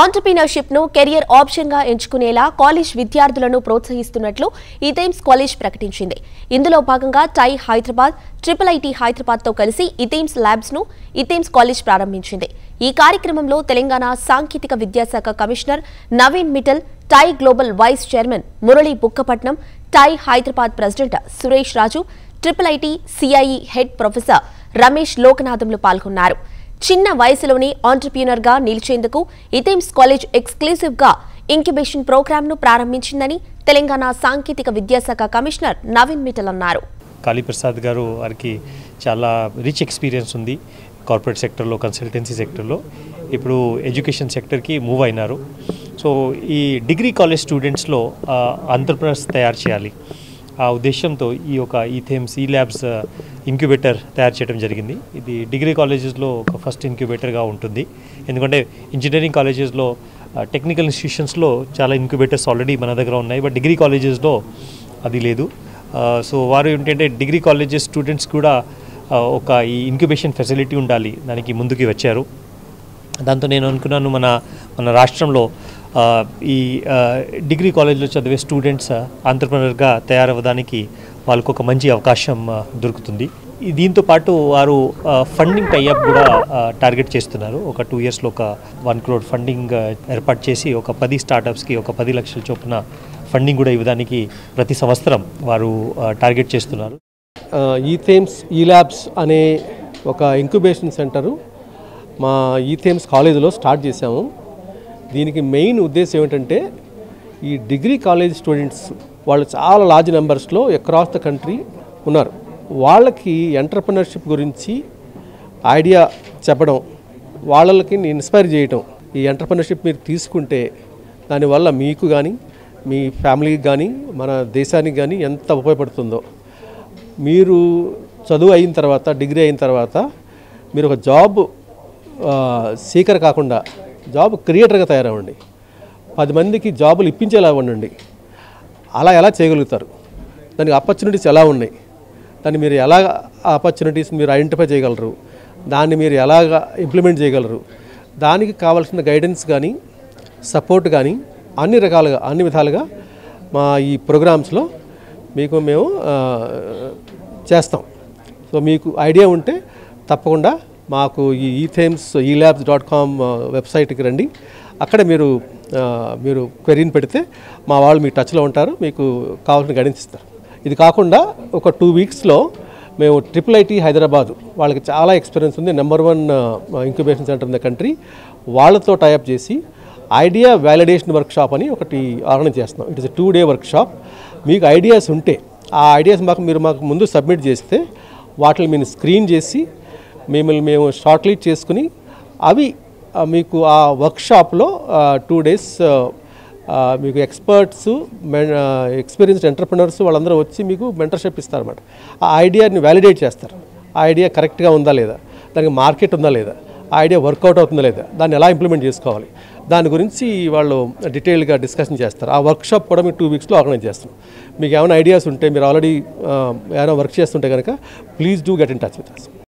Entrepreneurship no career option ga enchukunela college vidyarthulanu ప్రోత్సహిస్తున్నట్లు EThames college ప్రకటించింది. ఇందులో భాగంగా TiE Hyderabad, IIIT Hyderabad తో కలిసి EThames ELabZ ను EThames college ప్రారంభించింది. ఈ కార్యక్రమంలో తెలంగాణ సాంకేతిక విద్యాశాఖ commissioner Naveen Mittal, TiE Global vice chairman Murali Bukkapatnam, TiE Hyderabad president Suresh Raju, IIIT CIE head professor Ramesh లోకనాధంలు పాల్గొన్నారు. చిన్న వయసులోనే ఎంటర్‌ప్రెన్యూర్ గా నీల్ చెందకు EThames కాలేజ్ ఎక్స్‌క్లూసివ్ గా ఇంక్యుబేషన్ ప్రోగ్రామ్ ను ప్రారంభించిందని తెలంగాణ సాంకేతిక విద్యాశాఖ కమిషనర్ నవీన్ మిట్టల్ అన్నారు. కాళీ ప్రసాద్ గారు వారికి చాలా రిచ్ ఎక్స్‌పీరియన్స్ ఉంది కార్పొరేట్ సెక్టర్ లో కన్సల్టెన్సీ సెక్టర్ లో ఇప్పుడు ఎడ్యుకేషన్ సెక్టర్ కి మూవ్ అయినారు. సో ఈ డిగ్రీ కాలేజ్ స్టూడెంట్స్ లో ఎంటర్‌ప్రెన్యూర్స్ తయారు చేయాలి ఆ ఉద్దేశంతో ఈ ఒక EThames ELabZ ఇంక్యుబేటర్ తయారు చేయడం జరిగింది. ఇది డిగ్రీ కాలేజెస్లో ఒక ఫస్ట్ ఇంక్యుబేటర్గా ఉంటుంది. ఎందుకంటే ఇంజనీరింగ్ కాలేజెస్లో టెక్నికల్ ఇన్స్టిట్యూషన్స్లో చాలా ఇంక్యుబేటర్స్ ఆల్రెడీ మన దగ్గర ఉన్నాయి, బట్ డిగ్రీ కాలేజెస్లో అది లేదు. సో వారు ఏంటంటే డిగ్రీ కాలేజెస్ స్టూడెంట్స్ కూడా ఒక ఈ ఇంక్యుబేషన్ ఫెసిలిటీ ఉండాలి, దానికి ముందుకు వచ్చారు. దాంతో నేను అనుకున్నాను మన మన రాష్ట్రంలో ఈ డిగ్రీ కాలేజ్లో చదివే స్టూడెంట్స్ ఎంటర్‌ప్రెన్యూర్గా తయారవ్వడానికి వాళ్ళకు ఒక మంచి అవకాశం దొరుకుతుంది. దీంతో పాటు వారు ఫండింగ్ టైఅప్ కూడా టార్గెట్ చేస్తున్నారు. ఒక 2 yearsలో ఒక 1 crore ఫండింగ్ ఏర్పాటు చేసి ఒక 10 స్టార్టప్స్కి ఒక 10 లక్షల చొప్పున ఫండింగ్ కూడా ఇవ్వడానికి ప్రతి సంవత్సరం వారు టార్గెట్ చేస్తున్నారు. EThames ELabZ అనే ఒక ఇంక్యుబేషన్ సెంటరు మా EThames కాలేజీలో స్టార్ట్ చేశాము. దీనికి మెయిన్ ఉద్దేశం ఏమిటంటే ఈ డిగ్రీ కాలేజ్ స్టూడెంట్స్ వాళ్ళు చాలా లార్జ్ నెంబర్స్లో అక్రాస్ ద కంట్రీ ఉన్నారు. వాళ్ళకి ఎంటర్‌ప్రెన్యూర్షిప్ గురించి ఐడియా చెప్పడం, వాళ్ళకి ఇన్స్పైర్ చేయడం, ఈ ఎంటర్‌ప్రెన్యూర్షిప్ మీరు తీసుకుంటే దానివల్ల మీకు కానీ మీ ఫ్యామిలీకి కానీ మన దేశానికి కానీ ఎంత ఉపయోగపడుతుందో. మీరు చదువు అయిన తర్వాత డిగ్రీ అయిన తర్వాత మీరు ఒక జాబ్ సీకర్ కాకుండా జాబ్ క్రియేటర్గా తయారవ్వండి, 10 మందికి జాబులు ఇప్పించేలా ఉండండి. అలా ఎలా చేయగలుగుతారు, దానికి ఆపర్చునిటీస్ ఎలా ఉన్నాయి, దాన్ని మీరు ఎలా ఆపర్చునిటీస్ మీరు ఐడెంటిఫై చేయగలరు, దాన్ని మీరు ఎలాగ ఇంప్లిమెంట్ చేయగలరు, దానికి కావాల్సిన గైడెన్స్ కానీ సపోర్ట్ కానీ అన్ని రకాలుగా అన్ని విధాలుగా మా ఈ ప్రోగ్రామ్స్లో మీకు మేము చేస్తాం. సో మీకు ఐడియా ఉంటే తప్పకుండా మాకు ఈ EThames ELabZ.com వెబ్సైట్కి రండి. అక్కడ మీరు క్వెరీని పెడితే మా వాళ్ళు మీ టచ్లో ఉంటారు, మీకు కావాల్సిన గైడెన్స్ ఇస్తారు. ఇది కాకుండా ఒక 2 weeksలో మేము IIIT హైదరాబాద్ వాళ్ళకి చాలా ఎక్స్పీరియన్స్ ఉంది, number 1 incubation centre in the country, వాళ్ళతో టైఅప్ చేసి ఐడియా వ్యాలిడేషన్ వర్క్షాప్ అని ఒకటి ఆర్గనైజ్ చేస్తున్నాం. It is a 2-day workshop. మీకు ఐడియాస్ ఉంటే ఆ ఐడియాస్ మీరు మాకు ముందు సబ్మిట్ చేస్తే వాటిని మేము స్క్రీన్ చేసి మిమ్మల్ని మేము షార్ట్‌లిస్ట్ చేసుకుని అవి మీకు ఆ వర్క్షాప్లో 2 days మీకు ఎక్స్పర్ట్స్ ఎక్స్పీరియన్స్డ్ ఎంటర్‌ప్రెన్యూర్స్ వాళ్ళందరూ వచ్చి మీకు మెంటర్షిప్ ఇస్తారన్నమాట. ఆ ఐడియాని వ్యాలిడేట్ చేస్తారు, ఆ ఐడియా కరెక్ట్గా ఉందా లేదా, దానికి మార్కెట్ ఉందా లేదా, ఆ ఐడియా వర్కౌట్ అవుతుందా లేదా, దాన్ని ఎలా ఇంప్లిమెంట్ చేసుకోవాలి, దాని గురించి వాళ్ళు డీటెయిల్గా డిస్కషన్ చేస్తారు. ఆ వర్క్షాప్ కూడా మీరు 2 weeksలో ఆర్గనైజ్ చేస్తాం. మీకు ఏమైనా ఐడియాస్ ఉంటే మీరు ఆల్రెడీ ఏమైనా వర్క్ చేస్తుంటే కనుక please do get in touch with us.